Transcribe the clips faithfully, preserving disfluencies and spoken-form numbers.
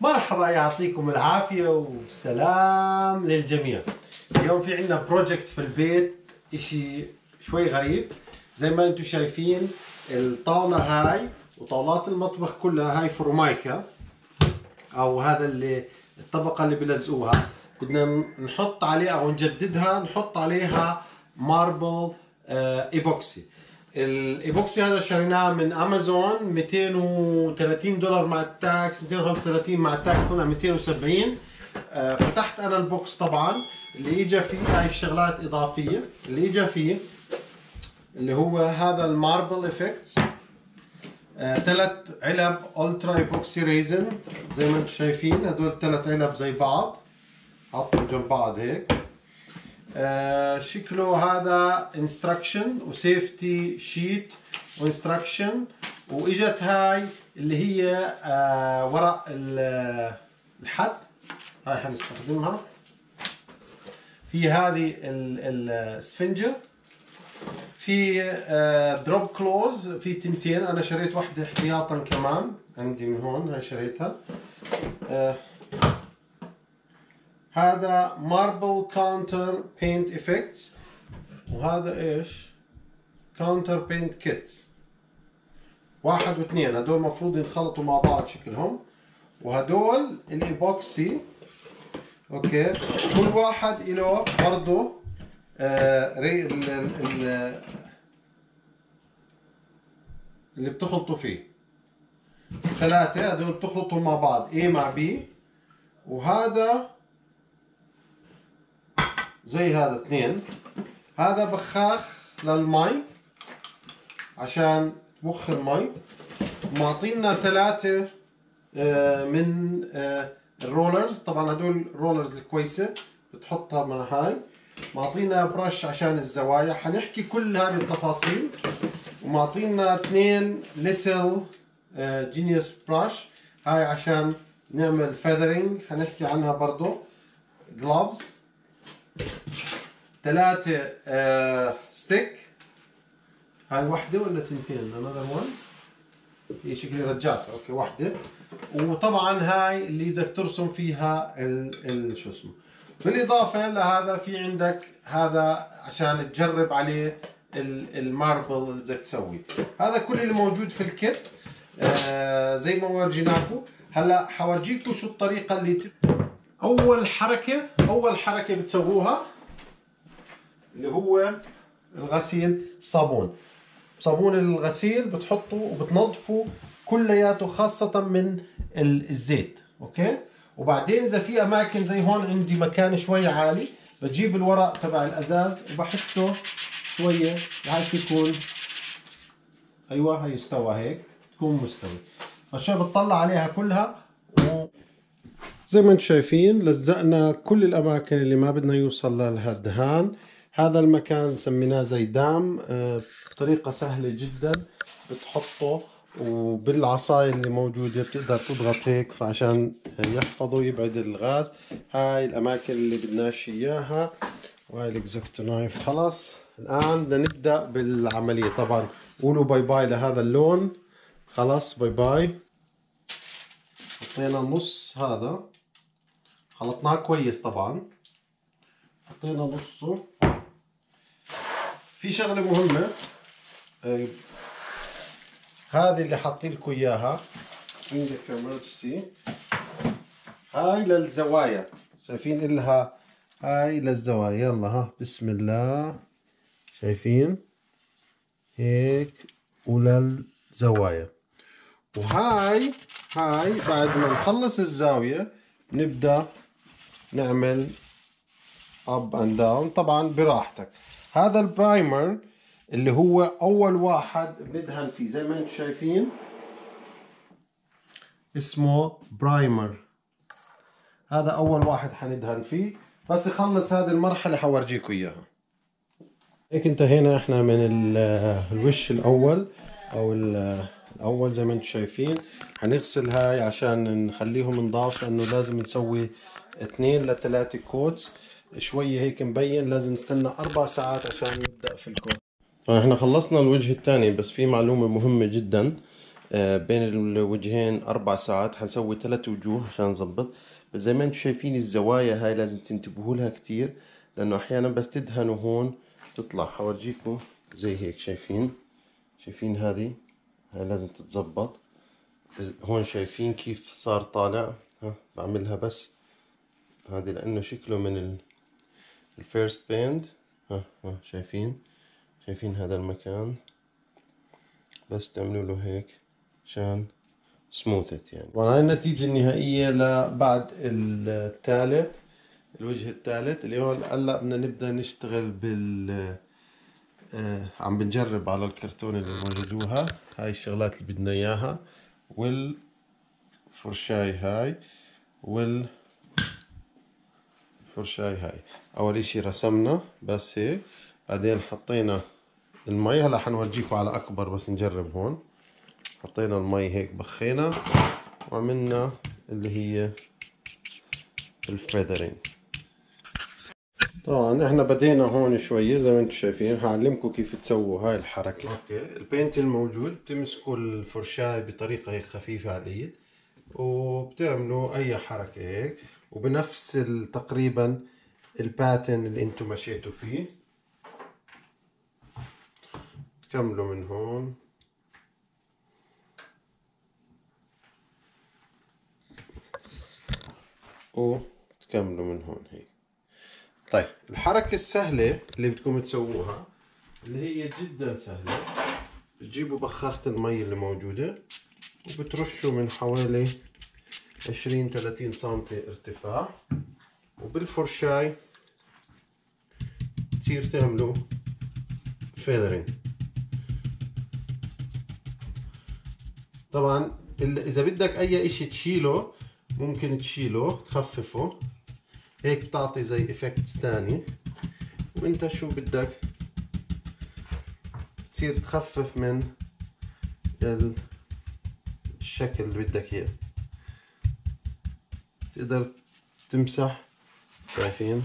مرحبا، يعطيكم العافية والسلام للجميع. اليوم في عندنا بروجكت في البيت، اشي شوي غريب. زي ما انتم شايفين الطاولة هاي وطاولات المطبخ كلها هاي فورمايكا، او هذا اللي الطبقة اللي بلزقوها، بدنا نحط عليها او نجددها، نحط عليها ماربل ايبوكسي. الايبوكسي هذا شريناه من امازون، مئتين وثلاثين دولار مع التاكس، مئتين وخمسة وثلاثين مع التاكس، طلع مئتين وسبعين. آه فتحت انا البوكس، طبعا اللي اجى فيه هاي الشغلات اضافيه، اللي اجى فيه اللي هو هذا الماربل افكتس، آه ثلاث علب الترا ايبوكسي ريزن زي ما انتم شايفين، هدول ثلاث علب زي بعض، حطهم جنب بعض هيك. آه شكله هذا انستراكشن وسيفتي شيت وانستراكشن، واجت هاي اللي هي آه ورق الحد، هاي حنستخدمها في هذه الاسفنجة. في آه دروب كلوز، في تنتين، انا شريت واحدة احتياطا كمان عندي من هون، هاي شريتها. آه هذا ماربل كاونتر بينت افكتس، وهذا ايش؟ كاونتر بينت كيت واحد واثنين، هدول المفروض ينخلطوا مع بعض شكلهم، وهدول الايبوكسي. اوكي، كل واحد له برضه آه اللي بتخلطوا فيه، ثلاثة هدول بتخلطوا مع بعض A مع B، وهذا زي هذا اثنين. هذا بخاخ للمي عشان تبخ المي، ومعطينا ثلاثة من الرولرز، طبعا هدول الرولرز الكويسة بتحطها مع هاي، معطينا برش عشان الزوايا، حنحكي كل هذه التفاصيل. ومعطينا اثنين ليتل جينيوس برش، هاي عشان نعمل فيذرينج حنحكي عنها برضو. جلوفز، ثلاثة آه ستيك، هاي واحدة ولا تنتين؟ another one، هي شكلي رجعتها، اوكي واحدة. وطبعا هاي اللي بدك ترسم فيها ال شو اسمه. بالاضافة لهذا في عندك هذا عشان تجرب عليه الماربل اللي بدك تسويه. هذا كل اللي موجود في الكيت آه زي ما ورجيناكم. هلا حورجيكم شو الطريقة اللي ت... أول حركة أول حركة بتسووها اللي هو الغسيل، صابون صابون الغسيل بتحطوا وبتنظفوا كلياته، خاصة من الزيت. اوكي، وبعدين اذا في اماكن زي هون عندي مكان شوي عالي، بجيب الورق تبع الازاز وبحطه شوية بحيث يكون، ايوه هي استوى هيك، تكون مستوي. فالشوي بتطلع عليها كلها، و زي ما انتم شايفين لزقنا كل الاماكن اللي ما بدنا يوصل لها الدهان. هذا المكان سميناه زي دام، بطريقة سهلة جدا، بتحطه وبالعصاية اللي موجودة بتقدر تضغط هيك فعشان يحفظه يبعد الغاز. هاي الأماكن اللي بدناش إياها، وهاي الإكزكتو نايف. خلاص الآن بدنا نبدأ بالعملية. طبعا قولوا باي باي لهذا اللون، خلاص باي باي. حطينا نص هذا، خلطناه كويس طبعا، حطينا نصه. في شغلة مهمة، آه هذه اللي حاطين لكم اياها عندك في امرجسي، هاي للزوايا، شايفين إلها هاي للزوايا. يلا ها، بسم الله، شايفين هيك وللزوايا. وهاي هاي بعد ما نخلص الزاوية نبدأ نعمل اب اند داون طبعا براحتك. هذا البرايمر اللي هو اول واحد بندهن فيه، زي ما انتم شايفين اسمه برايمر، هذا اول واحد حندهن فيه. بس يخلص هذه المرحله حورجيكم اياها. هيك انتهينا احنا من الوش الاول او الاول، زي ما انتم شايفين. هنغسل هاي عشان نخليهم نضاف، لانه لازم نسوي اثنين لثلاثه كوتس، شويه هيك مبين، لازم نستنى اربع ساعات عشان نبدا في الكوت. طبعا احنا خلصنا الوجه الثاني، بس في معلومة مهمة جدا. آه، بين الوجهين اربع ساعات حنسوي ثلاث وجوه عشان نظبط. بس زي ما انتم شايفين الزوايا هاي لازم تنتبهوا لها كتير، لانه احيانا بس تدهنوا هون تطلع. حورجيكم زي هيك، شايفين شايفين هذه هاي لازم تتظبط. هون شايفين كيف صار طالع، ها بعملها بس هذه لانه شكله من الفيرست بيند. ها ها شايفين شايفين هذا المكان، بس تعملوا له هيك عشان سموثت يعني. وهاي النتيجة النهائية لبعد الثالث، الوجه الثالث. اليوم هلا بدنا نبدا نشتغل بال آه عم بنجرب على الكرتون اللي وجدوها هاي الشغلات اللي بدنا اياها، والفرشاي هاي والفرشاي هاي. اول اشي رسمنا بس هيك، بعدين حطينا المي. هلا حنورجيكم على اكبر بس نجرب. هون حطينا المي هيك، بخينا وعملنا اللي هي الفيذرينج. طبعا احنا بدينا هون شوية زي ما انتم شايفين. هعلمكم كيف تسووا هاي الحركة. اوكي، البينت الموجود بتمسكوا الفرشاة بطريقة هيك خفيفة على الايد، وبتعملوا اي حركة هيك، وبنفس تقريبا الباترن اللي انتم مشيتوا فيه تكملوا من هون. وتكملوا من هون هيك. طيب الحركة السهلة اللي بدكم تسووها اللي هي جدا سهلة، بتجيبوا بخاخة المي اللي موجودة وبترشوا من حوالي عشرين ثلاثين سنتي ارتفاع، وبالفرشاي تصير تعملوا فيذرينج. طبعا اذا بدك اي اشي تشيله ممكن تشيله تخففه، هيك بتعطي زي افكتس تاني. وانت شو بدك تصير تخفف من الشكل اللي بدك اياه، تقدر تمسح. شايفين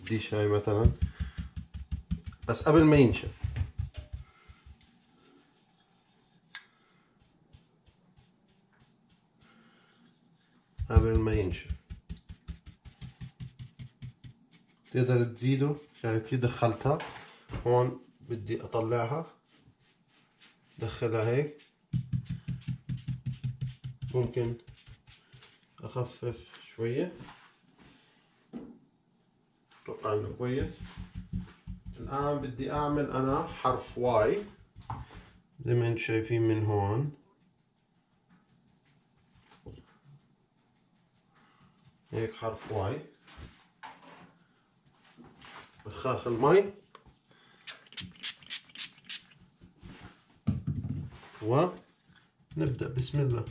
بديش هاي مثلا، بس قبل ما ينشف قبل ما ينشف تقدر تزيده. شايف كيف دخلتها هون؟ بدي اطلعها دخلها هيك، ممكن اخفف شوية اتوقع انه كويس. الان بدي اعمل انا حرف واي زي ما انتم شايفين من هون هيك، حرف واي. بخاخ المي ونبدأ. بسم الله.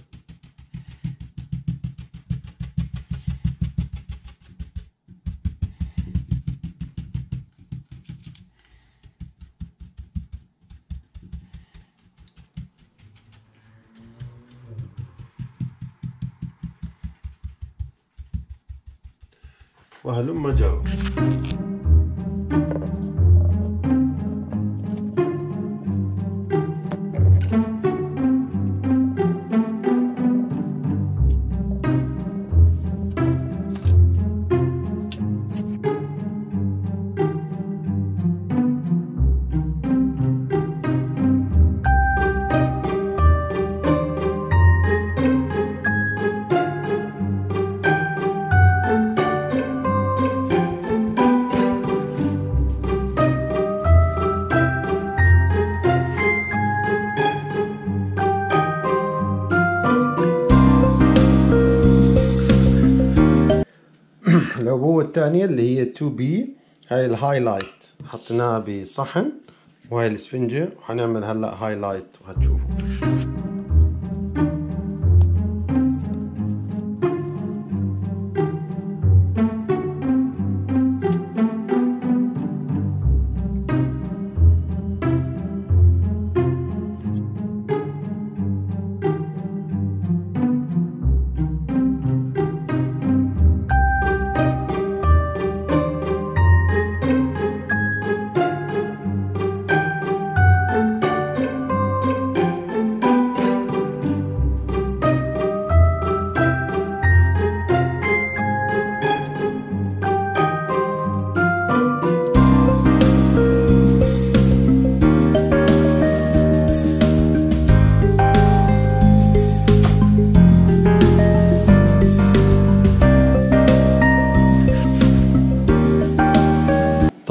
وهلم جرا. العبوة الثانية اللي هي تو بي، هاي الهايلايت حطيناها بصحن، وهاي الاسفنجة، وحنعمل هلا هايلايت وهتشوفوا.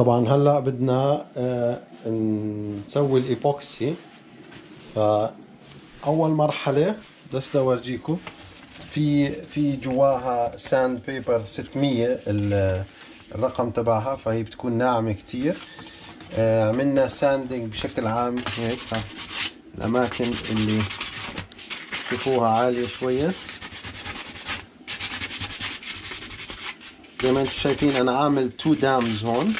طبعا هلا بدنا نسوي الايبوكسي. فاول مرحله بس اورجيكم في في جواها ساند بيبر ستمية الرقم تبعها، فهي بتكون ناعمه كتير. عملنا ساندنج بشكل عام هيك الاماكن اللي شوفوها عاليه شويه زي ما انتم شايفين. انا عامل تو دامز هون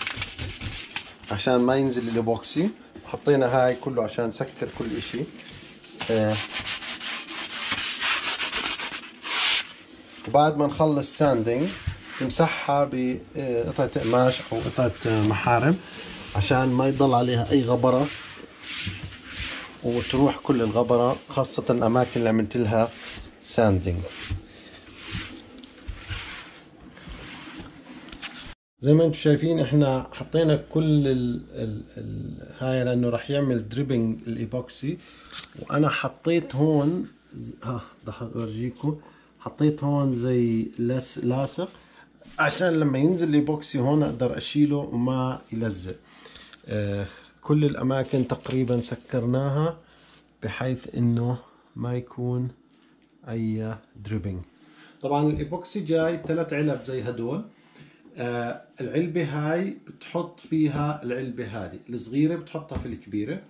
عشان ما ينزل الايبوكسي، حطينا هاي كله عشان نسكر كل اشي. آه. وبعد ما نخلص ساندنج نمسحها بقطعة قماش او قطعة محارم عشان ما يضل عليها اي غبرة وتروح كل الغبرة، خاصة الاماكن اللي عملت لها ساندنج. زي ما انتم شايفين احنا حطينا كل ال ال ال هاي لانه راح يعمل دريبنج الايبوكسي. وانا حطيت هون ها بدي اورجيكم، حطيت هون زي لاس لاصق عشان لما ينزل الايبوكسي هون اقدر اشيله وما يلزق. آه كل الاماكن تقريبا سكرناها بحيث انه ما يكون اي دريبنج. طبعا الايبوكسي جاي ثلاث علب زي هدول. آه العلبة هاي بتحط فيها العلبة هذه الصغيرة بتحطها في الكبيرة،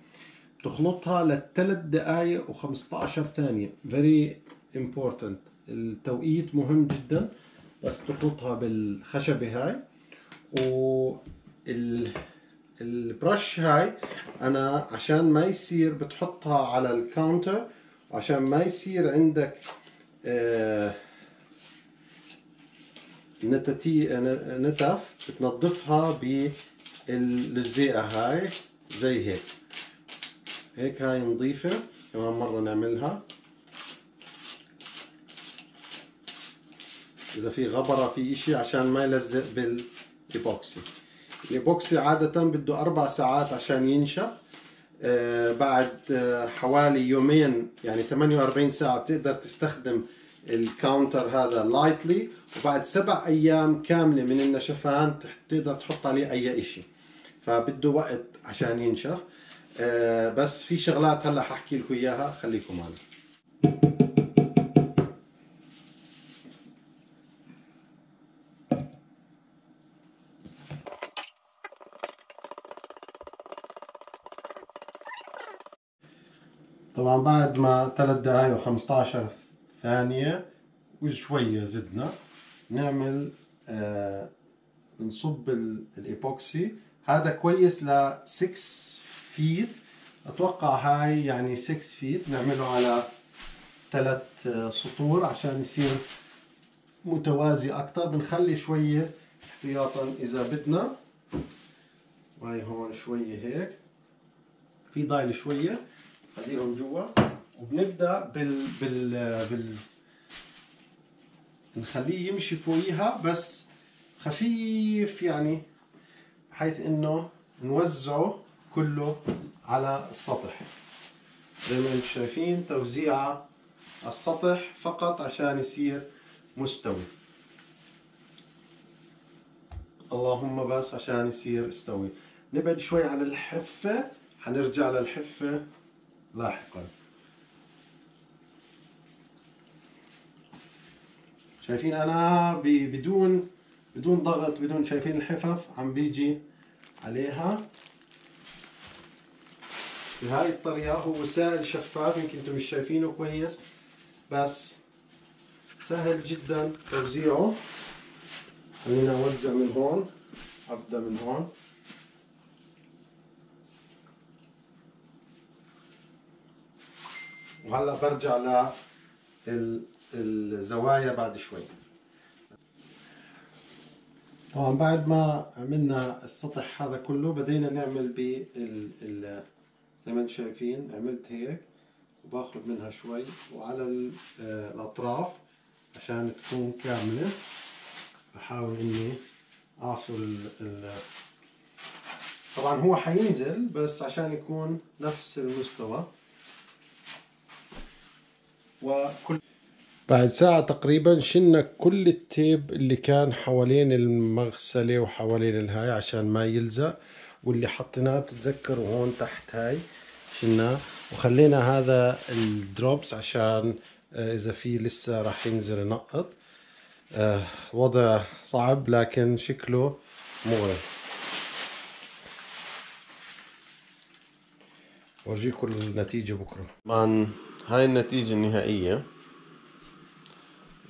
بتخلطها لثلاث دقايق وخمسة عشر ثانية. very important، التوقيت مهم جدا. بس بتخلطها بالخشبة هاي والبرش هاي أنا عشان ما يصير بتحطها على الكاونتر عشان ما يصير عندك آه نتتي نتف، بتنظفها باللزيقه هاي زي هيك. هيك هاي نظيفه كمان مره نعملها. اذا في غبره في اشي عشان ما يلزق بالايبوكسي. الايبوكسي عاده بده اربع ساعات عشان ينشف. آه بعد آه حوالي يومين يعني ثمانية وأربعين ساعه بتقدر تستخدم الكاونتر هذا لايتلي، وبعد سبع ايام كامله من النشفان تقدر تحط عليه اي اشي. فبده وقت عشان ينشف. آه بس في شغلات هلا ححكي لكم اياها، خليكم معنا. طبعا بعد ما ثلاث دقائق وخمسة عشر ثانية وشوية زدنا نعمل آه نصب الايبوكسي. هذا كويس ل ستة فيت اتوقع، هاي يعني ستة فيت. نعمله على ثلاث سطور عشان يصير متوازي اكتر. بنخلي شوية احتياطا اذا بدنا، وهي هون شوية هيك في ضايل شوية خليهم جوا. وبنبدا بال بال بال نخليه يمشي فوقيها بس خفيف يعني، بحيث انه نوزعه كله على السطح زي ما انتم شايفين. توزيعه على السطح فقط عشان يصير مستوي، اللهم بس عشان يصير استوي. نبعد شوي عن الحفة، حنرجع للحفة لاحقا. شايفين انا بدون بدون ضغط بدون، شايفين الحفف عم بيجي عليها بهاي الطريقه. هو سائل شفاف يمكن انتم مش شايفينه كويس بس سهل جدا توزيعه. خلينا نوزع من هون، ابدا من هون. وهلا برجع لل الزوايا بعد شوي. طبعا بعد ما عملنا السطح هذا كله بدينا نعمل بال زي ما انتم شايفين. عملت هيك وباخذ منها شوي وعلى الاطراف عشان تكون كامله. بحاول اني اعصر ال طبعا هو حينزل بس عشان يكون نفس المستوى. وكل بعد ساعة تقريبا شلنا كل التيب اللي كان حوالين المغسلة وحوالين الهاي عشان ما يلزق، واللي حطيناه بتتذكروا هون تحت هاي شلناه، وخلينا هذا الدروبس عشان اذا في لسه راح ينزل ينقط. أه وضع صعب لكن شكله مغري. ورجيكم النتيجة بكرة. طبعا هاي النتيجة النهائية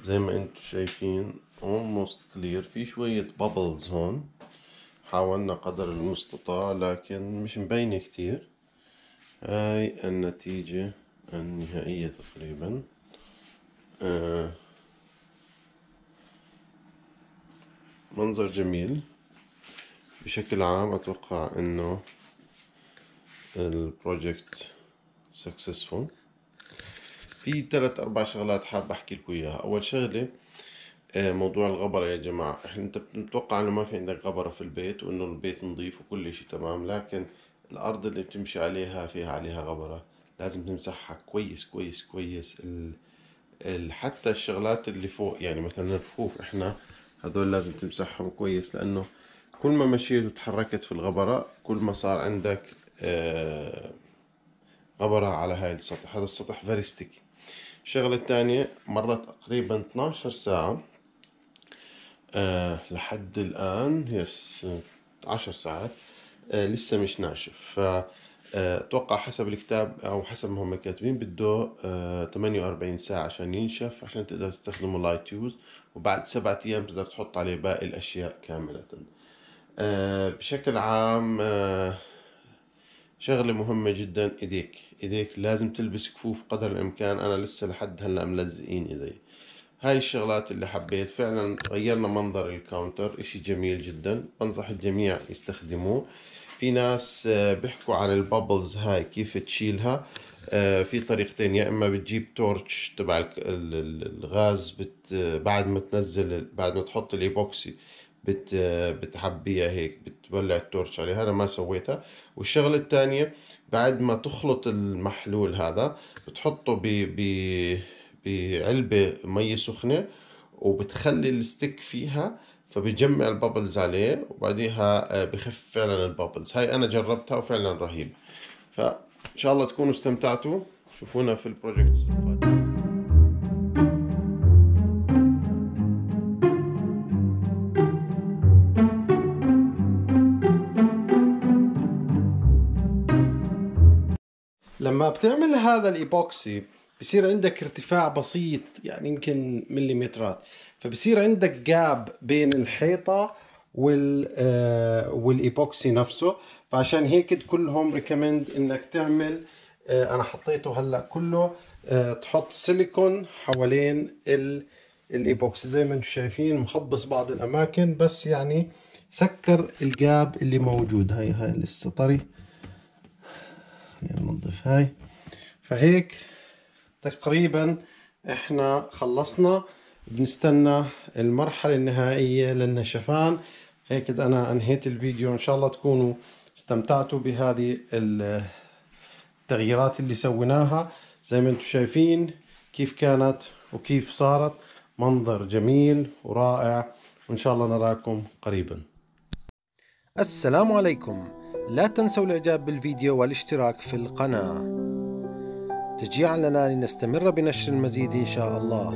زي ما انتم شايفين almost clear، في شوية bubbles هون حاولنا قدر المستطاع لكن مش مبينة كتير. هاي النتيجة النهائية تقريبا. آه منظر جميل بشكل عام. اتوقع انه البروجكت سكسسفول. في ثلاث اربع شغلات حاب احكي لكم اياها. اول شغله موضوع الغبره يا جماعه، احنا انت بتتوقع انه ما في عندك غبره في البيت وانه البيت نظيف وكل شيء تمام، لكن الارض اللي بتمشي عليها فيها عليها غبره، لازم تمسحها كويس كويس كويس. ال... ال... حتى الشغلات اللي فوق يعني مثلا الرفوف احنا هذول لازم تمسحهم كويس، لانه كل ما مشيت وتحركت في الغبره كل ما صار عندك آه غبره على هاي السطح. هذا السطح فيري ستيكي. الشغله الثانيه مرت تقريبا اثنعش ساعه آه لحد الان، يس عشر ساعات آه لسه مش ناشف. فاتوقع حسب الكتاب او حسب ما هم كاتبين بده آه ثمانية وأربعين ساعه عشان ينشف، عشان تقدر تستخدمه لايت يوز، وبعد سبعة ايام تقدر تحط عليه باقي الاشياء كامله. آه بشكل عام آه شغلة مهمة جدا، ايديك ايديك لازم تلبس كفوف قدر الامكان. انا لسه لحد هلا ملزقين ايدي. هاي الشغلات اللي حبيت. فعلا غيرنا منظر الكاونتر، اشي جميل جدا، بنصح الجميع يستخدموه. في ناس بيحكوا عن البابلز هاي كيف تشيلها. في طريقتين، يا اما بتجيب تورتش تبع الغاز بت بعد ما تنزل بعد ما تحط الايبوكسي بت بتحبيها هيك بتولع التورش عليها، انا ما سويتها. والشغله الثانيه بعد ما تخلط المحلول هذا بتحطه ب ب بعلبه مي سخنه وبتخلي الستيك فيها فبيجمع البابلز عليه وبعديها بخف فعلا البابلز. هاي انا جربتها وفعلا رهيبه. فان شاء الله تكونوا استمتعتوا. شوفونا في البروجكت القادم. لما بتعمل هذا الايبوكسي بصير عندك ارتفاع بسيط يعني يمكن مليمترات، فبصير عندك جاب بين الحيطه وال آه والايبوكسي نفسه. فعشان هيك كلهم ريكمند انك تعمل آه انا حطيته هلا كله آه تحط سيليكون حوالين الايبوكسي زي ما انتم شايفين، مخبص بعض الاماكن بس يعني سكر الجاب اللي موجود. هاي هاي لسه طري، ننظف هاي. فهيك تقريبا احنا خلصنا، بنستنى المرحلة النهائية للنشفان. هيك انا انهيت الفيديو، ان شاء الله تكونوا استمتعتوا بهذه التغييرات اللي سويناها زي ما انتم شايفين كيف كانت وكيف صارت. منظر جميل ورائع، وان شاء الله نراكم قريبا. السلام عليكم. لا تنسوا الاعجاب بالفيديو والاشتراك في القناة تشجيعا لنا لنستمر بنشر المزيد ان شاء الله.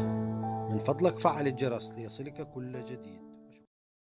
من فضلك فعل الجرس ليصلك كل جديد.